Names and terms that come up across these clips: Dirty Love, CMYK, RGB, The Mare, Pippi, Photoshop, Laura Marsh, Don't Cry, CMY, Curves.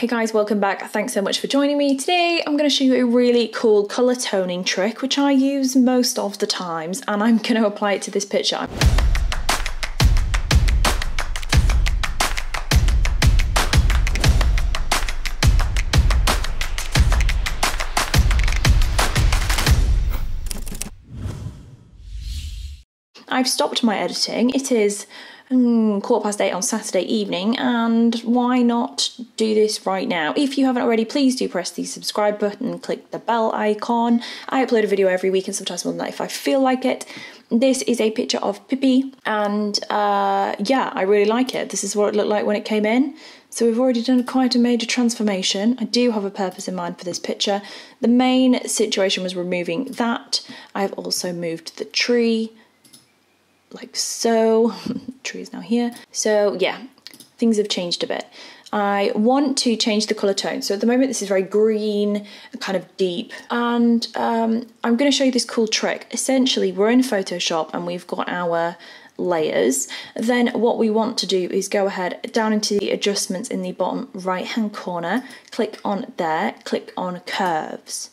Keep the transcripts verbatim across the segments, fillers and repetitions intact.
Hey guys, welcome back. Thanks so much for joining me. Today I'm going to show you a really cool colour toning trick which I use most of the times, and I'm going to apply it to this picture. I've stopped my editing. It is mm, quarter past eight on Saturday evening, and why not do this right now? If you haven't already, please do press the subscribe button, click the bell icon. I upload a video every week and sometimes more than that if I feel like it. This is a picture of Pippi, and uh, yeah, I really like it. This is what it looked like when it came in. So we've already done quite a major transformation. I do have a purpose in mind for this picture. The main situation was removing that. I've also moved the tree. Like so, tree is now here. So yeah, things have changed a bit. I want to change the colour tone. So at the moment this is very green, kind of deep. And um, I'm gonna show you this cool trick. Essentially we're in Photoshop and we've got our layers. Then what we want to do is go ahead down into the adjustments in the bottom right hand corner, click on there, click on curves.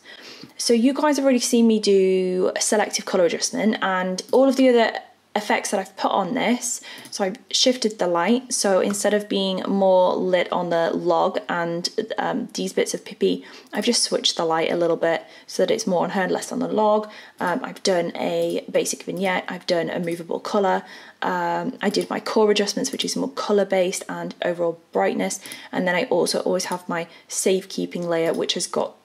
So you guys have already seen me do a selective colour adjustment and all of the other effects that I've put on this. So I've shifted the light, so instead of being more lit on the log and um, these bits of Pippi, I've just switched the light a little bit so that it's more on her and less on the log. Um, I've done a basic vignette, I've done a movable colour, um, I did my core adjustments which is more colour based and overall brightness, and then I also always have my safekeeping layer which has got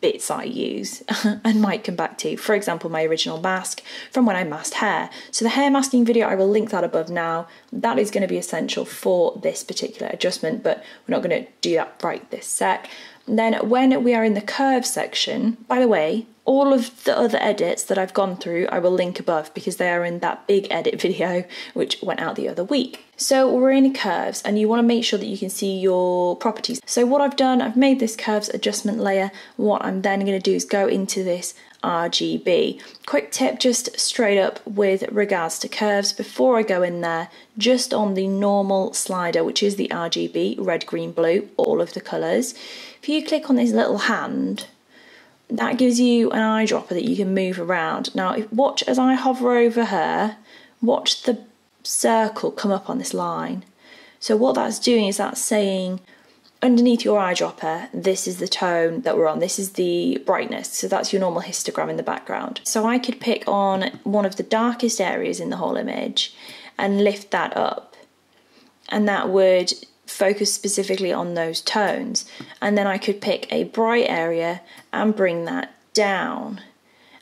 bits I use and might come back to. For example, my original mask from when I masked hair. So the hair masking video, I will link that above now. That is going to be essential for this particular adjustment, but we're not going to do that right this sec. And then when we are in the curve section, by the way, all of the other edits that I've gone through, I will link above because they are in that big edit video which went out the other week. So we're in curves and you want to make sure that you can see your properties. So what I've done, I've made this curves adjustment layer. What I'm then going to do is go into this R G B. Quick tip, just straight up with regards to curves, before I go in there, just on the normal slider, which is the R G B, red, green, blue, all of the colours, if you click on this little hand, that gives you an eyedropper that you can move around. Now if, watch as I hover over her, watch the circle come up on this line. So what that's doing is that's saying underneath your eyedropper, this is the tone that we're on, this is the brightness, so that's your normal histogram in the background. So I could pick on one of the darkest areas in the whole image and lift that up, and that would focus specifically on those tones, and then I could pick a bright area and bring that down,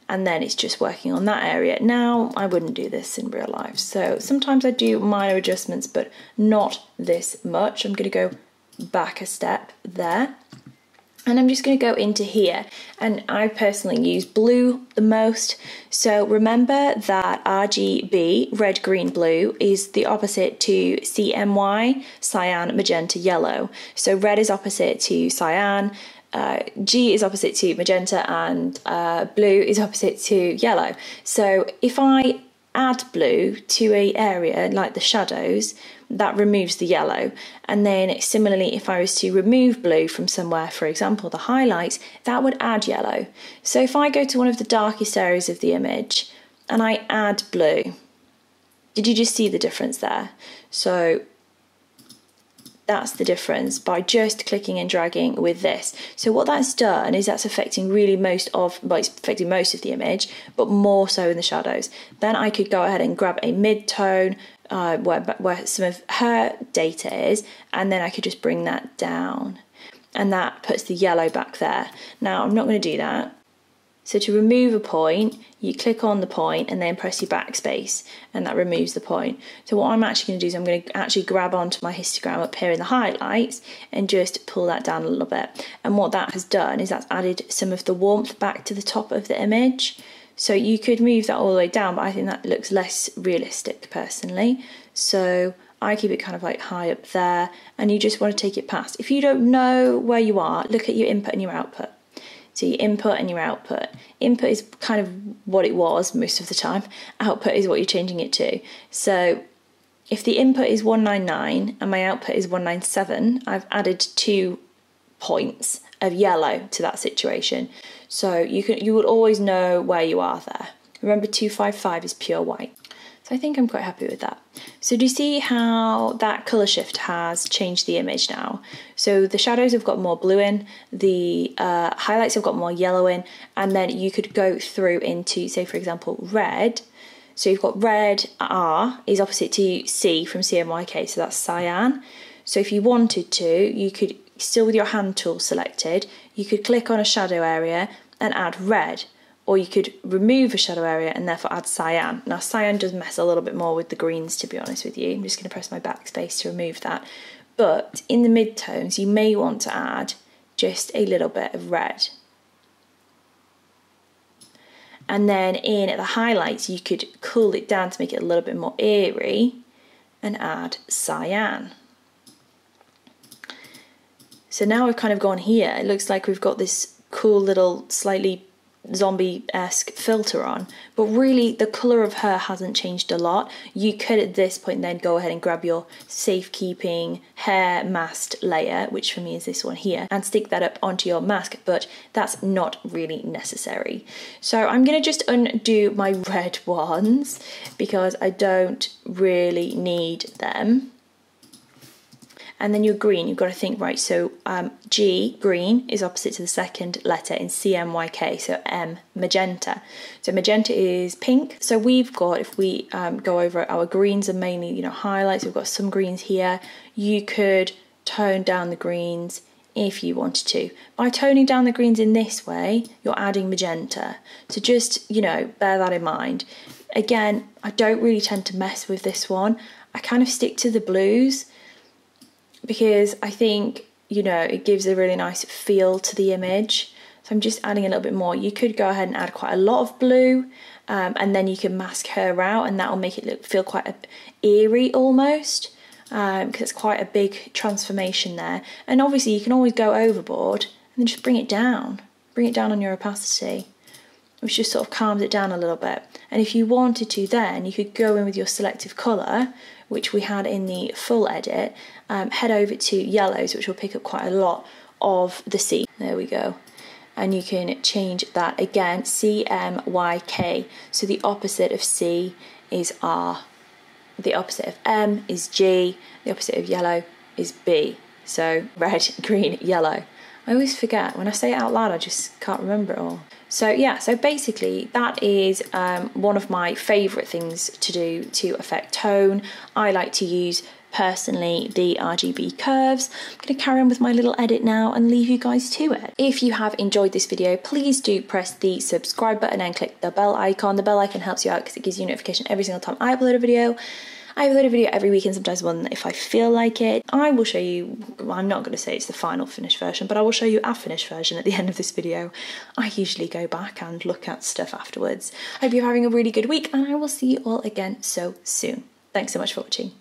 and then it's just working on that area. Now I wouldn't do this in real life, so sometimes I do minor adjustments but not this much. I'm going to go back a step there, and I'm just going to go into here, and I personally use blue the most. So remember that R G B, red, green, blue, is the opposite to C M Y, cyan, magenta, yellow. So red is opposite to cyan, uh, G is opposite to magenta, and uh, blue is opposite to yellow. So if I add blue to a area like the shadows, that removes the yellow, and then similarly if I was to remove blue from somewhere, for example the highlights, that would add yellow. So if I go to one of the darkest areas of the image and I add blue, did you just see the difference there? So that's the difference by just clicking and dragging with this. So what that's done is that's affecting really most of, well, it's affecting most of the image, but more so in the shadows. Then I could go ahead and grab a mid-tone uh, where, where some of her data is, and then I could just bring that down. And that puts the yellow back there. Now, I'm not going to do that. So to remove a point, you click on the point and then press your backspace, and that removes the point. So what I'm actually going to do is I'm going to actually grab onto my histogram up here in the highlights and just pull that down a little bit. And what that has done is that's added some of the warmth back to the top of the image. So you could move that all the way down, but I think that looks less realistic personally. So I keep it kind of like high up there, and you just want to take it past. If you don't know where you are, look at your input and your output. So your input and your output. Input is kind of what it was most of the time. Output is what you're changing it to. So if the input is one ninety-nine and my output is one ninety-seven, I've added two points of yellow to that situation. So you can you will always know where you are there. Remember, two five five is pure white. So I think I'm quite happy with that. So do you see how that colour shift has changed the image now? So the shadows have got more blue in, the uh, highlights have got more yellow in, and then you could go through into, say for example, red. So you've got red, R is opposite to C from C M Y K, so that's cyan. So if you wanted to, you could, still with your hand tool selected, you could click on a shadow area and add red. Or you could remove a shadow area and therefore add cyan. Now cyan does mess a little bit more with the greens, to be honest with you. I'm just going to press my backspace to remove that. But in the midtones, you may want to add just a little bit of red. And then in the highlights, you could cool it down to make it a little bit more eerie and add cyan. So now we've kind of gone here. It looks like we've got this cool little slightly zombie-esque filter on, but really the colour of her hasn't changed a lot. You could at this point then go ahead and grab your safekeeping hair masked layer, which for me is this one here, and stick that up onto your mask, but that's not really necessary. So I'm going to just undo my red ones because I don't really need them. And then your green, you've got to think, right, so um, G, green, is opposite to the second letter in C M Y K, so M, magenta. So magenta is pink. So we've got, if we um, go over, our greens are mainly, you know, highlights. We've got some greens here. You could tone down the greens if you wanted to. By toning down the greens in this way, you're adding magenta. So just, you know, bear that in mind. Again, I don't really tend to mess with this one. I kind of stick to the blues, because I think, you know, it gives a really nice feel to the image. So I'm just adding a little bit more. You could go ahead and add quite a lot of blue, um, and then you can mask her out, and that'll make it look, feel quite a, eerie almost, um, because it's quite a big transformation there. And obviously you can always go overboard and then just bring it down. Bring it down on your opacity, which just sort of calms it down a little bit. And if you wanted to then, you could go in with your selective colour, which we had in the full edit, um, head over to yellows, which will pick up quite a lot of the C. There we go. And you can change that again, C M Y K. So the opposite of C is R. The opposite of M is G. The opposite of yellow is B. So red, green, yellow. I always forget. When I say it out loud, I just can't remember it all. So yeah, so basically that is um, one of my favourite things to do to affect tone. I like to use, personally, the R G B curves. I'm going to carry on with my little edit now and leave you guys to it. If you have enjoyed this video, please do press the subscribe button and click the bell icon. The bell icon helps you out because it gives you a notification every single time I upload a video. I upload a video every week and sometimes one if I feel like it. I will show you, I'm not going to say it's the final finished version, but I will show you a finished version at the end of this video. I usually go back and look at stuff afterwards. I hope you're having a really good week and I will see you all again so soon. Thanks so much for watching.